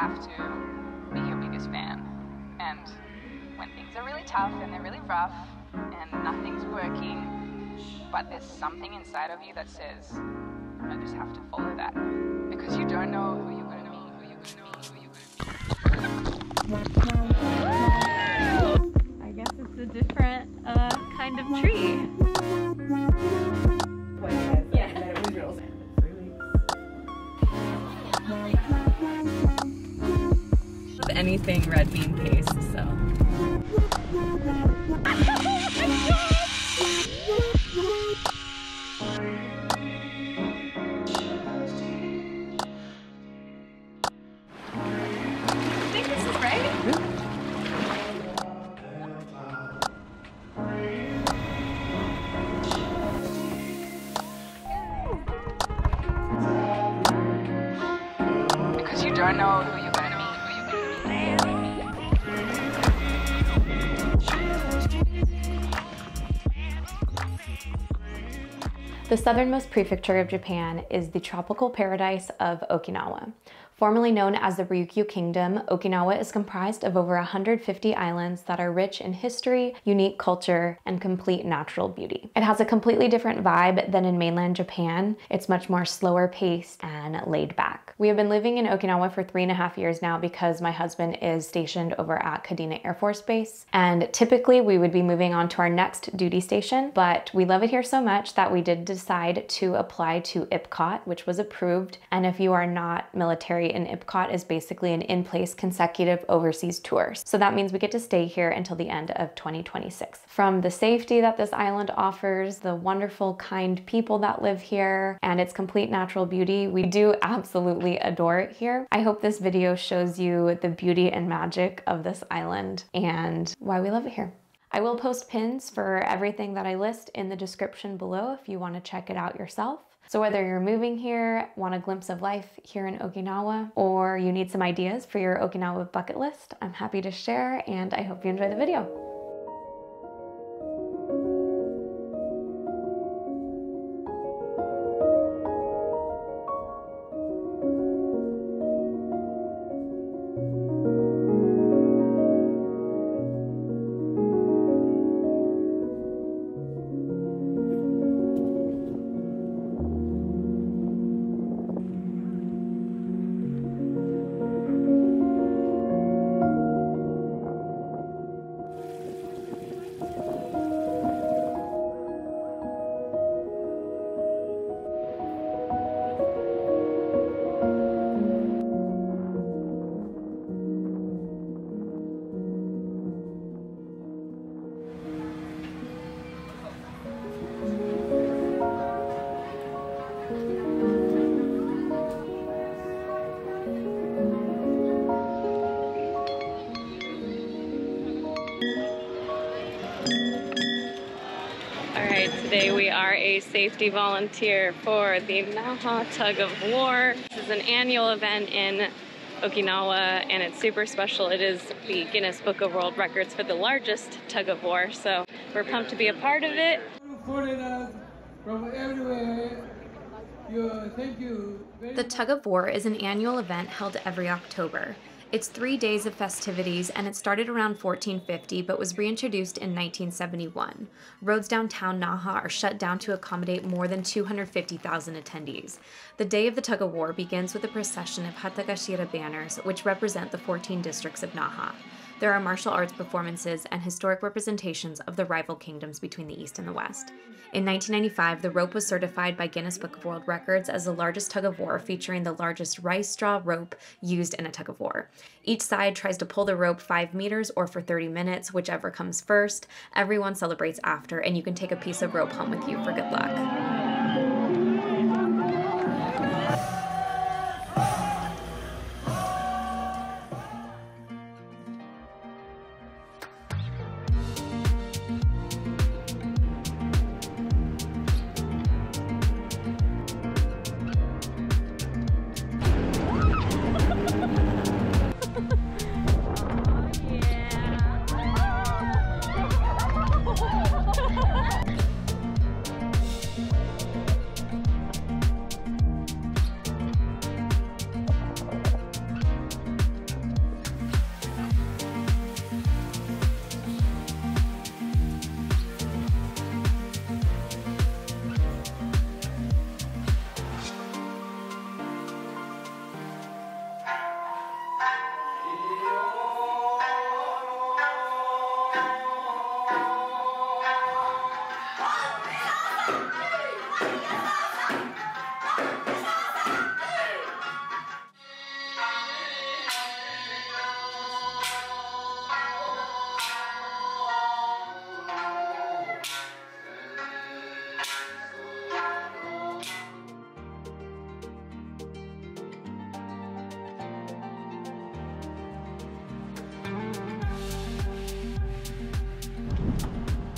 have to be your biggest fan. And when things are really tough and they're really rough and nothing's working, but there's something inside of you that says, I just have to follow that. Because you don't know who you're going to be, who you're going to be, who you're going to be. I guess it's a different kind of tree. Anything red bean paste, so. I think this is right. Yeah. Because you don't know who you're going to be. The southernmost prefecture of Japan is the tropical paradise of Okinawa. Formerly known as the Ryukyu Kingdom, Okinawa is comprised of over 150 islands that are rich in history, unique culture, and complete natural beauty. It has a completely different vibe than in mainland Japan. It's much more slower paced and laid back. We have been living in Okinawa for 3.5 years now because my husband is stationed over at Kadena Air Force Base, and typically we would be moving on to our next duty station, but we love it here so much that we did decide to apply to IPCOT, which was approved. And if you are not military, an IPCOT is basically an in-place consecutive overseas tour. So that means we get to stay here until the end of 2026. From the safety that this island offers, the wonderful, kind people that live here, and its complete natural beauty, we do absolutely adore it here. I hope this video shows you the beauty and magic of this island and why we love it here. I will post pins for everything that I list in the description below if you want to check it out yourself. So whether you're moving here, want a glimpse of life here in Okinawa, or you need some ideas for your Okinawa bucket list, I'm happy to share, and I hope you enjoy the video. Today we are a safety volunteer for the Naha Tug of War. This is an annual event in Okinawa and it's super special. It is the Guinness Book of World Records for the largest tug of war, so we're pumped to be a part of it. Foreigners from everywhere. Thank you. The Tug of War is an annual event held every October. It's 3 days of festivities, and it started around 1450 but was reintroduced in 1971. Roads downtown Naha are shut down to accommodate more than 250,000 attendees. The day of the tug of war begins with a procession of Hatagashira banners, which represent the 14 districts of Naha. There are martial arts performances and historic representations of the rival kingdoms between the East and the West. In 1995, the rope was certified by Guinness Book of World Records as the largest tug of war, featuring the largest rice straw rope used in a tug of war. Each side tries to pull the rope 5 meters or for 30 minutes, whichever comes first. Everyone celebrates after, and you can take a piece of rope home with you for good luck.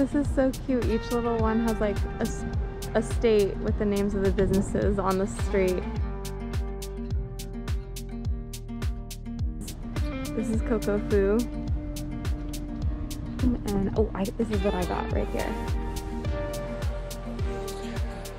This is so cute. Each little one has like a state with the names of the businesses on the street. This is Coco Fu. And oh, this is what I got right here.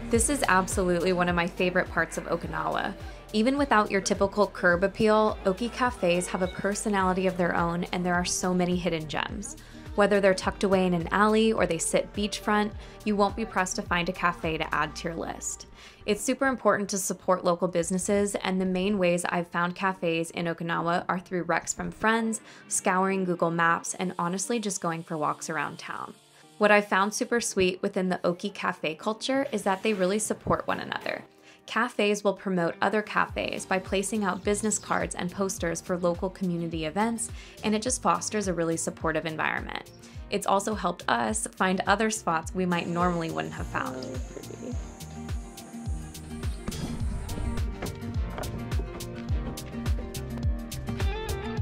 This is absolutely one of my favorite parts of Okinawa. Even without your typical curb appeal, Oki Cafes have a personality of their own, and there are so many hidden gems. Whether they're tucked away in an alley or they sit beachfront, you won't be pressed to find a cafe to add to your list. It's super important to support local businesses, and the main ways I've found cafes in Okinawa are through recs from friends, scouring Google Maps, and honestly just going for walks around town. What I found super sweet within the Oki Cafe culture is that they really support one another. Cafes will promote other cafes by placing out business cards and posters for local community events, and it just fosters a really supportive environment. It's also helped us find other spots we might normally wouldn't have found. Really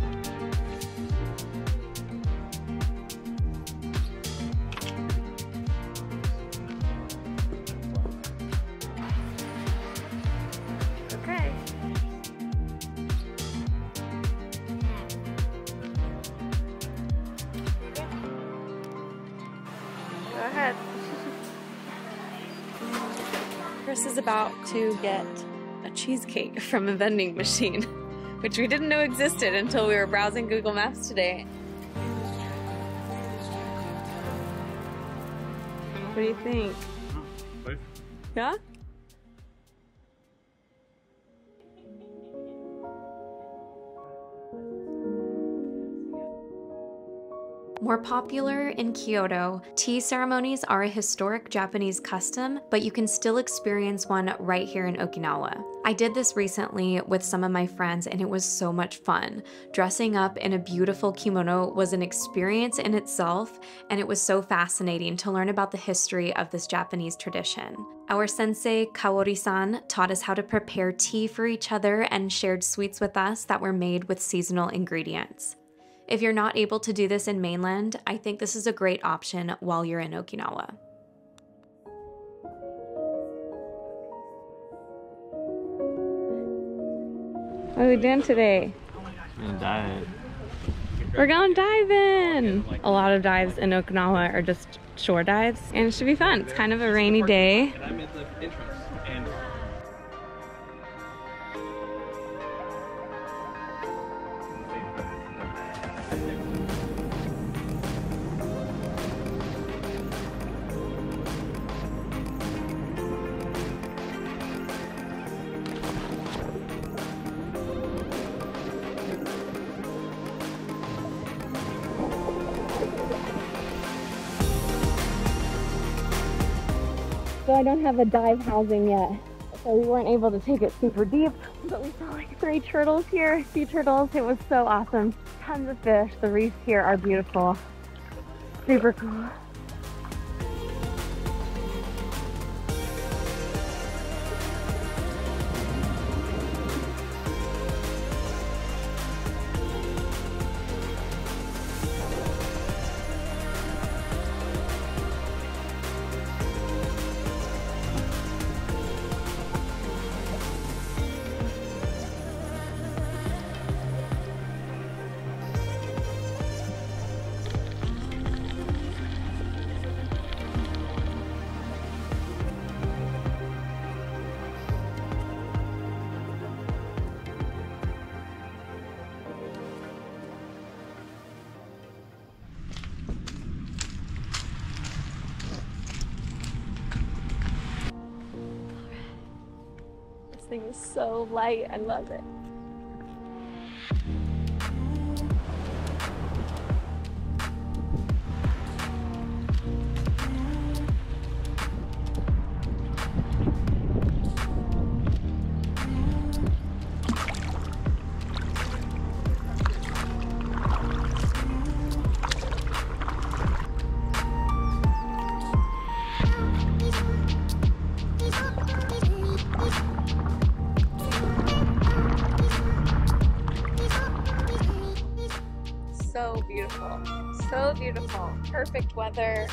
Chris is about to get a cheesecake from a vending machine, which we didn't know existed until we were browsing Google Maps today. What do you think? Yeah? More popular in Kyoto, tea ceremonies are a historic Japanese custom, but you can still experience one right here in Okinawa. I did this recently with some of my friends, and it was so much fun. Dressing up in a beautiful kimono was an experience in itself, and it was so fascinating to learn about the history of this Japanese tradition. Our sensei, Kaori-san, taught us how to prepare tea for each other and shared sweets with us that were made with seasonal ingredients. If you're not able to do this in mainland, I think this is a great option while you're in Okinawa. What are we doing today? We're going diving! A lot of dives in Okinawa are just shore dives, and it should be fun. It's kind of a rainy day. So I don't have a dive housing yet, so we weren't able to take it super deep, but we saw like three turtles here, sea turtles. It was so awesome. Tons of fish. The reefs here are beautiful. Super cool. This thing is so light, I love it. So beautiful, perfect weather,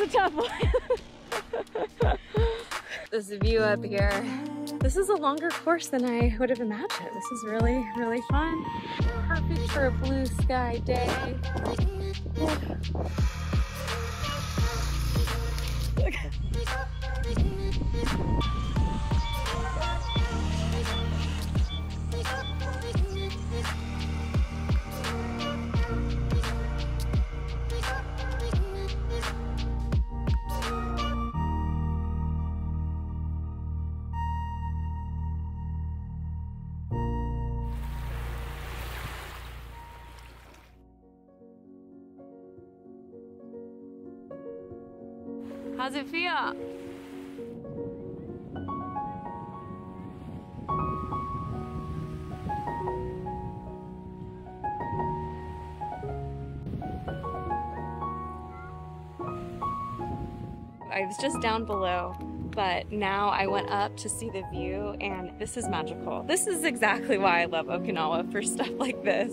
was a tough one. This view up here. This is a longer course than I would have imagined. This is really, really fun. Perfect for a blue sky day. How's it feel? I was just down below, but now I went up to see the view, and this is magical. This is exactly why I love Okinawa, for stuff like this.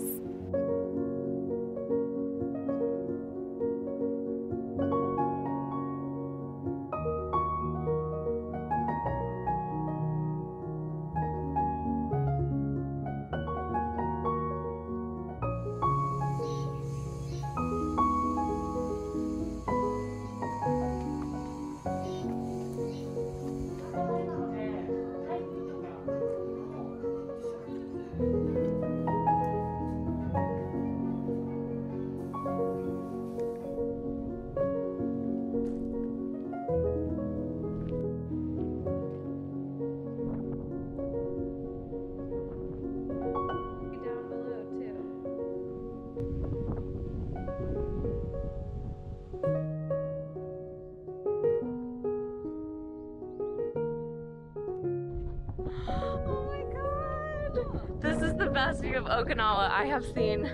Best view of Okinawa I have seen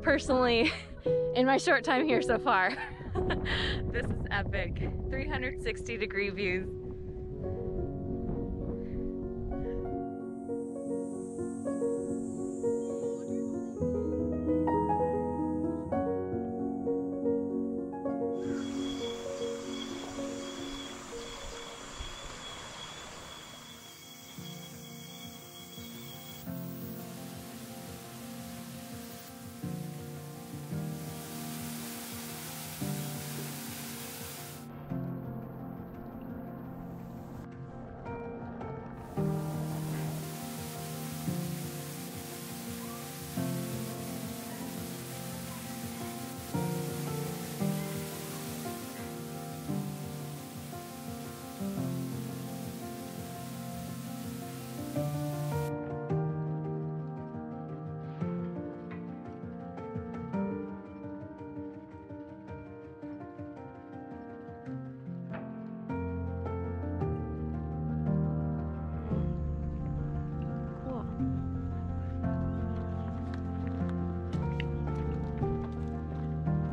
personally in my short time here so far. This is epic. 360 degree views.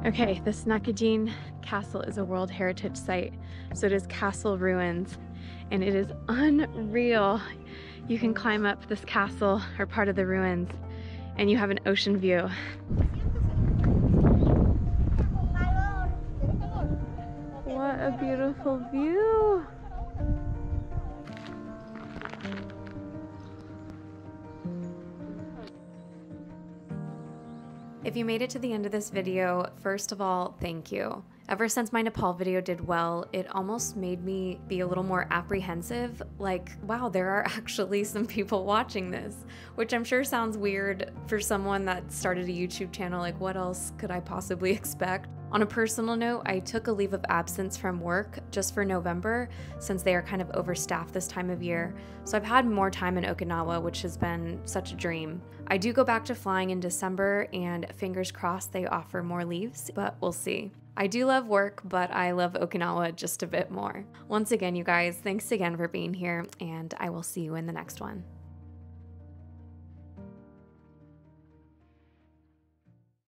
Okay, this Nakajin Castle is a World Heritage Site, so it is castle ruins, and it is unreal. You can climb up this castle, or part of the ruins, and you have an ocean view. What a beautiful view! If you made it to the end of this video, first of all, thank you. Ever since my Nepal video did well, it almost made me be a little more apprehensive, like, wow, there are actually some people watching this, which I'm sure sounds weird for someone that started a YouTube channel, like what else could I possibly expect? On a personal note, I took a leave of absence from work just for November, since they are kind of overstaffed this time of year. So I've had more time in Okinawa, which has been such a dream. I do go back to flying in December, and fingers crossed they offer more leaves, but we'll see. I do love work, but I love Okinawa just a bit more. Once again, you guys, thanks again for being here, and I will see you in the next one.